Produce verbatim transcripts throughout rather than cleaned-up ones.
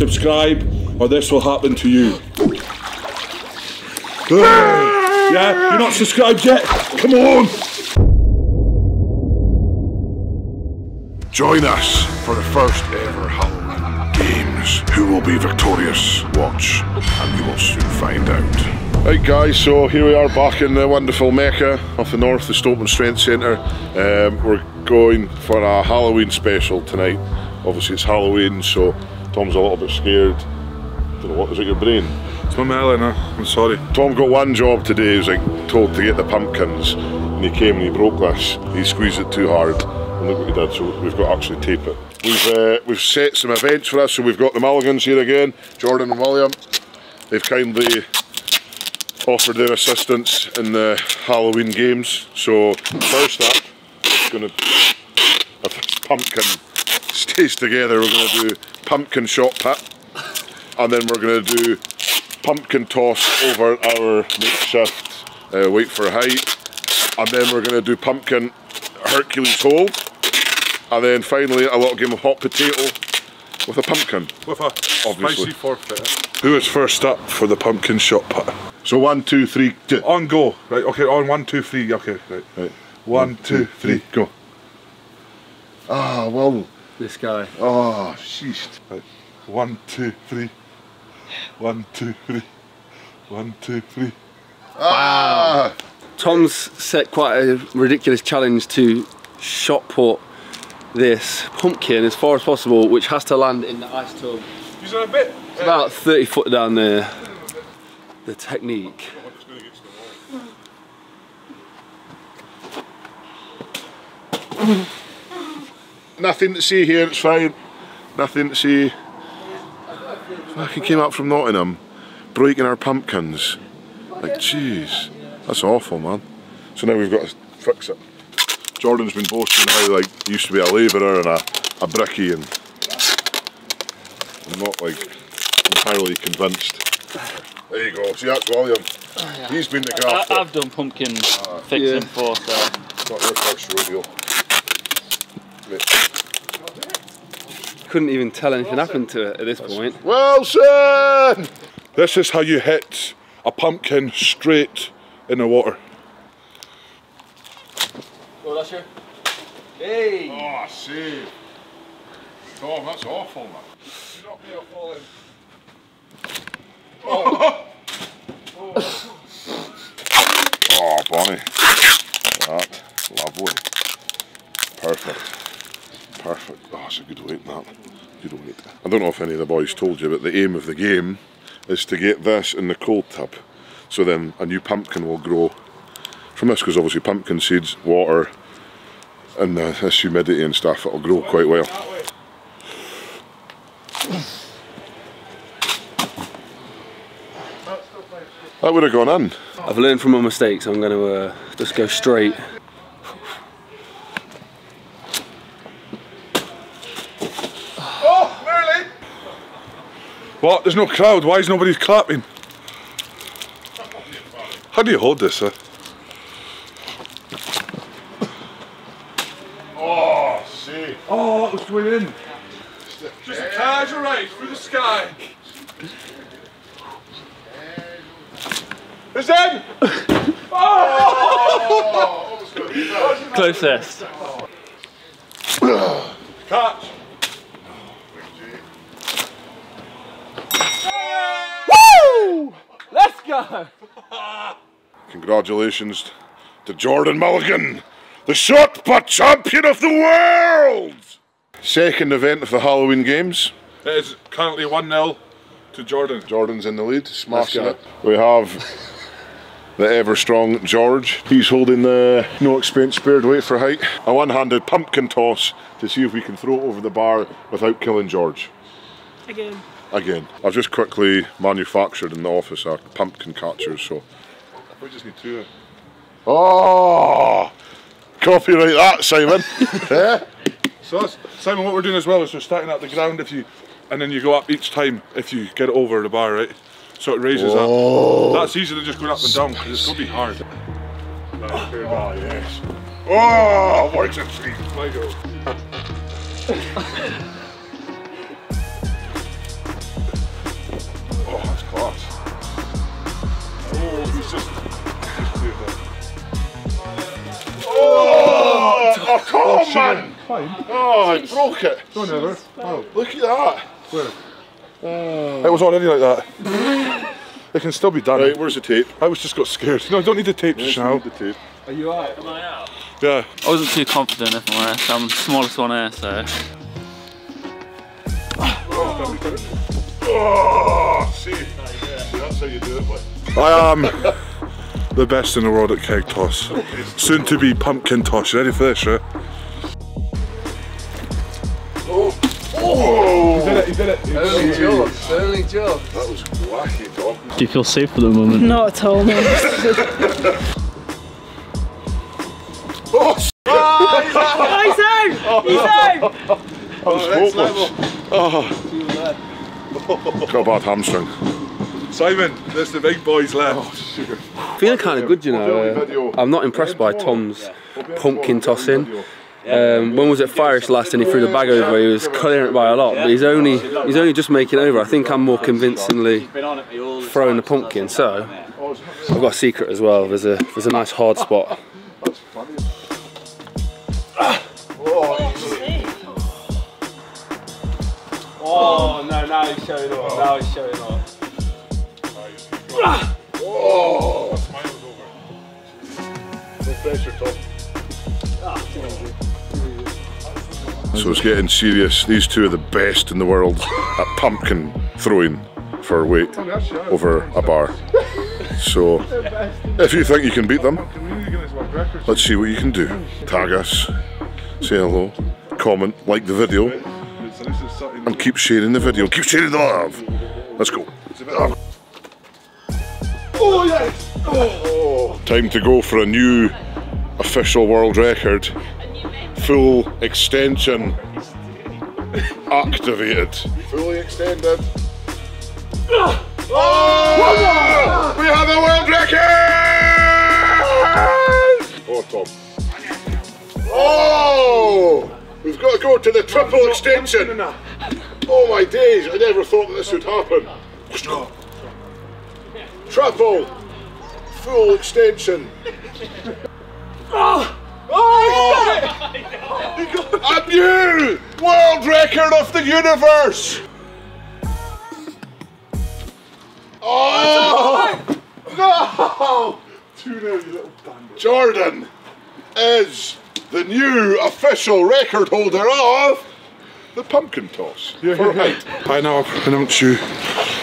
subscribe, or this will happen to you. Yeah, you're not subscribed yet? Come on! Join us for the first ever Hull Games. Who will be victorious? Watch, and you will soon find out. Right guys, so here we are back in the wonderful Mecca of the North, the Stoltman Strength Centre. Um, we're going for a Halloween special tonight. Obviously it's Halloween, so Tom's a little bit scared. Don't know, what is it, your brain? It's my melena, I'm sorry. Tom got one job today, he was like told to get the pumpkins, and he came and he broke this. He squeezed it too hard, and look what he did, so we've got to actually tape it. We've, uh, we've set some events for us, so we've got the Mulligans here again, Jordan and William. They've kindly offered their assistance in the Halloween games. So first up, it's going to if this pumpkin stays together, we're going to do pumpkin shot put, and then we're going to do pumpkin toss over our makeshift uh, wait for height, and then we're going to do pumpkin Hercules hold, and then finally a little game of hot potato with a pumpkin. With a spicy forfeit. Who is first up for the pumpkin shot put? So one, two, three, two. On go. Right, okay, on one, two, three, okay, right. right. One, one, two, three, three. Go. Ah, well. This guy. Ah, oh, sheesh. Right. One, two, three. One, two, three. One, two, three. Ah! Tom's set quite a ridiculous challenge to shot put this pumpkin as far as possible, which has to land in the ice tub. It's about thirty foot down there. The technique. Nothing to see here, it's fine. Nothing to see. Fucking came up from Nottingham, breaking our pumpkins. Like, jeez, that's awful, man. So now we've got to fix it. Jordan's been boasting how, like, he used to be a labourer and a, a brickie, and I'm not, like, entirely convinced. There you go, see that's William. Oh, yeah. He's been the grafter. I've done pumpkin uh, fixing yeah. for, so. It's not your first rodeo. Mate. Couldn't even tell anything Wilson. happened to it at this That's point. Wilson! This is how you hit a pumpkin straight in the water. Go, Lasher. Hey! Oh, I see. Tom, that's awful, man. You're not going to fall in. Oh. Oh. Oh, Bonnie. That, lovely. Perfect. Perfect. Oh, that's a good weight, that. Good weight. I don't know if any of the boys told you, but the aim of the game is to get this in the cold tub. So then a new pumpkin will grow from this, because obviously pumpkin seeds, water, and uh, this humidity and stuff, it'll grow quite well. That would have gone in. I've learned from my mistakes, I'm going to uh, just go straight. Oh, nearly! What? There's no crowd, why is nobody clapping? How do you hold this, sir? Oh, see. Oh, that was going in. Just a casual ride through the sky. It's in! Oh! Closest. Catch! Woo! Let's go! Congratulations to Jordan Mulligan, the shot put champion of the world! Second event of the Halloween Games. It is currently one nil to Jordan. Jordan's in the lead, smashing it. We have the ever-strong George. He's holding the no expense spared weight for height. A one-handed pumpkin toss to see if we can throw it over the bar without killing George. Again. Again. I've just quickly manufactured in the office our pumpkin catchers, so we just need two. Oh! Copyright that, Simon. Yeah? So that's, Simon, what we're doing as well is we're starting at the ground if you, and then you go up each time if you get it over the bar, right? So it raises Whoa. up. That's easier than just going up and down, because it's going to be hard. Oh, oh yes. Oh, works in three. My God. Oh, he's just, just doing that. Oh, oh, come on, oh, man! Fine. Oh, I broke it. Don't ever. Oh. Look at that. Where? Oh. It was already like that. It can still be done. Right, where's the tape? I was just got scared. No, I don't need the tape, yeah, now. The tape. Are you alright? Am I out? Yeah. I wasn't too confident, if I'm honest. I'm the smallest one here, so. Oh, see, that's how you do it, mate. I am the best in the world at keg toss. Soon to be pumpkin toss. You ready for this, right? Oh! Oh! He did it, he did it. Only job, only job. That was wacky, dog. Do you feel safe for the moment? Not at all, man. Oh, shit! Oh, he's out! He's out! He's out! I was hopeless. Oh. Got a bad hamstring. Simon, there's the big boys left. Oh, sugar. Feeling kind of good, you know. I'm not impressed by Tom's pumpkin tossing. Um, when was at Firish last and he threw the bag over, he was clearing it by a lot, but he's only he's only just making over. I think I'm more convincingly throwing the pumpkin, so I've got a secret as well. There's a there's a nice hard spot. Oh no, now he's showing off, now he's showing off. Whoa! That's mine was over. No pressure, Tom. So it's getting serious. These two are the best in the world at pumpkin throwing for weight over a bar. So if you think you can beat them, let's see what you can do. Tag us, say hello, comment, like the video, and keep sharing the video, keep sharing the love. Let's go. Oh yes! Oh. Time to go for a new official world record. Full extension activated. Fully extended. Oh! We have a world record! Oh, Tom. Oh! We've got to go to the triple extension. Oh my days, I never thought that this would happen. Triple, full extension. Oh, oh, he got it. A new world record of the universe. Oh, no. Jordan is the new official record holder of the pumpkin toss. Yeah, yeah, yeah. I now pronounce you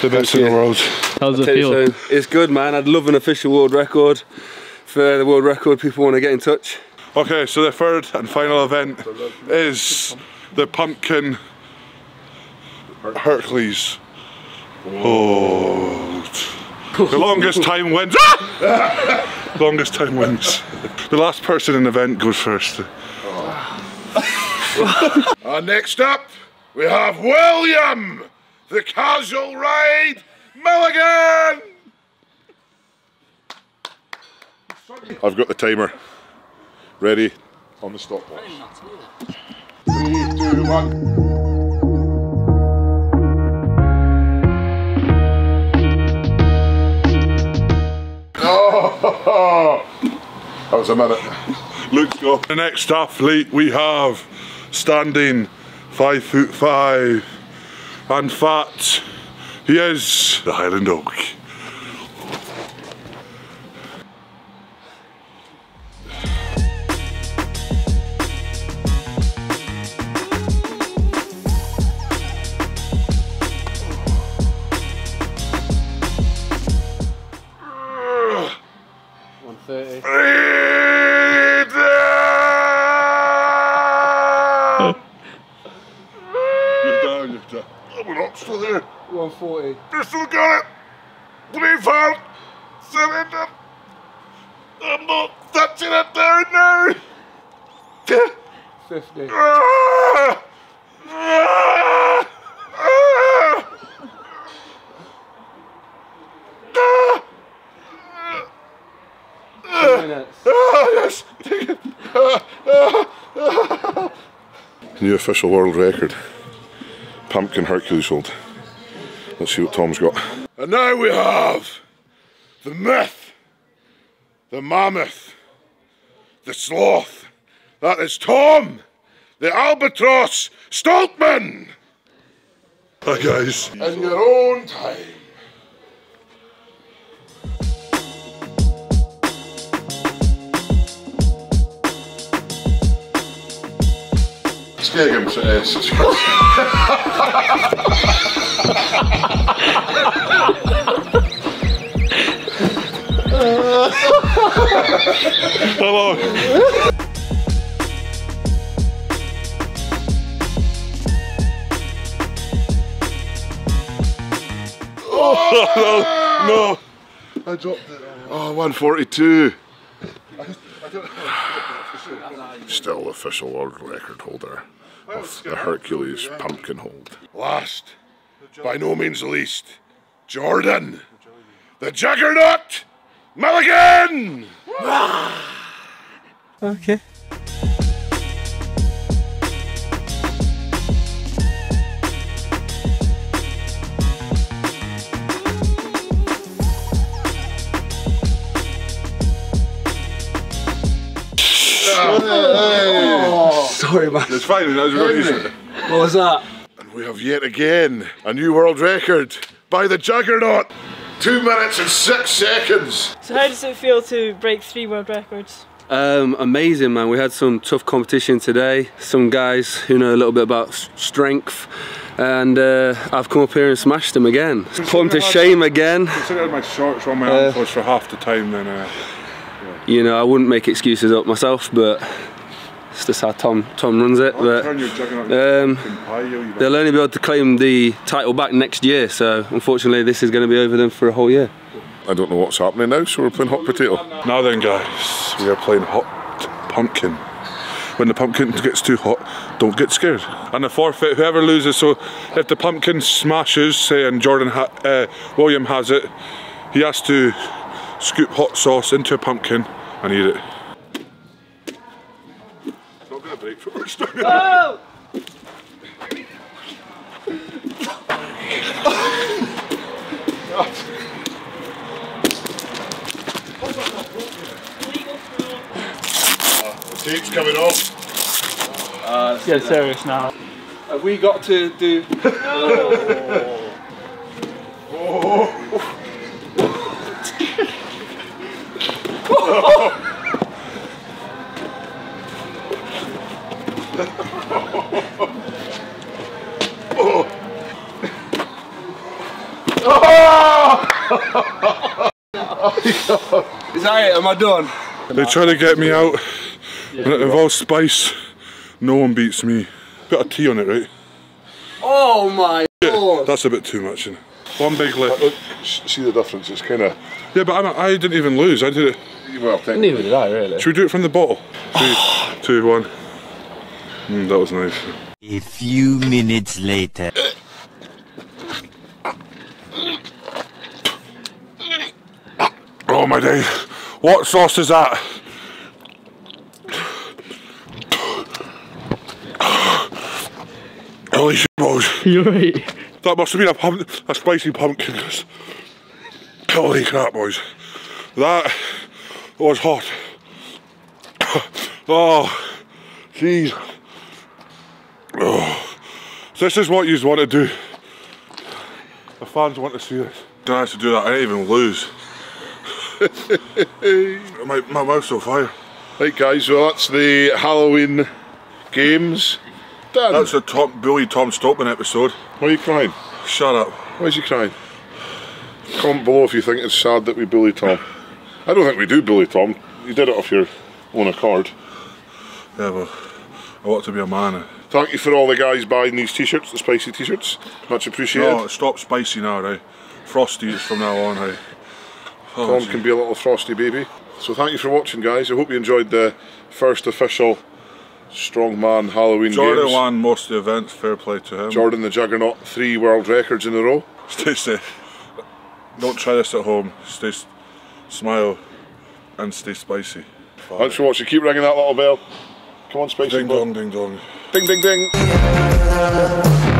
the best in the world. How's it feel? You, it's good, man. I'd love an official world record. For the world record, people want to get in touch. Okay, so the third and final event is the pumpkin Hercules hold. The longest time wins. Longest time wins. The last person in the event goes first. Oh. And next up, we have William, the casual ride, Mulligan! I've got the timer. Ready, on the stopwatch. Three, two, one. Oh, that was a minute. Luke's got the next athlete we have, standing five foot five and fat. He is the Highland Oak. one forty. You still got it! three five! Surrender! I'm not touching it down now! fifty. Ah! Ah! Ah! Ah! two minutes. Ah, yes! New official world record. Pumpkin Hercules hold. Let's see what Tom's got. And now we have the myth, the mammoth, the sloth, that is Tom, the albatross, Stoltman! Hi guys. In your own time. Scared him to S. Hello. Oh, no, no, I dropped it. Oh, one forty-two. Still official world record holder of the Hercules pumpkin hold. Last, by no means least, Jordan, the juggernaut, Mulligan! Okay. Oh, sorry, man. It's fine. That's what, it. What was that? And we have yet again a new world record by the juggernaut. Two minutes and six seconds. So how does it feel to break three world records? Um, amazing, man. We had some tough competition today. Some guys who know a little bit about strength, and uh, I've come up here and smashed them again. Put them to shame again. Considering my shorts on my arm was for half the time, then. Uh, You know, I wouldn't make excuses up myself, but it's just how Tom Tom runs it. But um, they'll only be able to claim the title back next year, so unfortunately this is going to be over them for a whole year. I don't know what's happening now, so we're playing hot potato. Now then, guys, we are playing hot pumpkin. When the pumpkin gets too hot, don't get scared. And the forfeit, whoever loses, so if the pumpkin smashes, say, and Jordan ha uh, William has it, he has to scoop hot sauce into a pumpkin and eat it. It's not going to break from much time. Oh! uh, the tape's coming off. Uh, Let's get serious now. Have we got to do... Oh. Oh. Is that it? Am I done? They're trying to get me out, yeah, and it involves spice. No one beats me. Got a tea on it, right? Oh my god! That's a bit too much, isn't it? One big lip. See the difference? It's kind of... Yeah, but I'm, I didn't even lose. I did it... Well, neither did I, really. Should we do it from the bottle? Three, two, one. Mm, that was nice. A few minutes later... Oh my day. What sauce is that? Holy shit balls. You're right. That must have been a, pump a spicy pumpkin. Holy crap, boys. That was hot. Oh, jeez. Oh. This is what you want to do. The fans want to see this. Didn't have to do that, I didn't even lose. my, my mouth's on fire. Right guys, so that's the Halloween games. Done. That's a Tom, Billy Tom Stoltman episode. Why are you crying? Shut up. Why is he crying? Comment below if you think it's sad that we bully Tom. I don't think we do bully Tom. You did it off your own accord. Yeah, well, I want to be a man. Thank you for all the guys buying these t-shirts, the spicy t-shirts. Much appreciated. No, stop spicy now, right? Frosty is from now on, right? Oh, Tom can be a little frosty baby. So thank you for watching, guys. I hope you enjoyed the first official Strongman Halloween Jordan games. Jordan won most of the events, fair play to him. Jordan the Juggernaut, three world records in a row. Stay safe. Don't try this at home. Stay smile and stay spicy. Thanks for watching. Keep ringing that little bell. Come on, spicy. Ding dong, ding dong. Ding ding ding.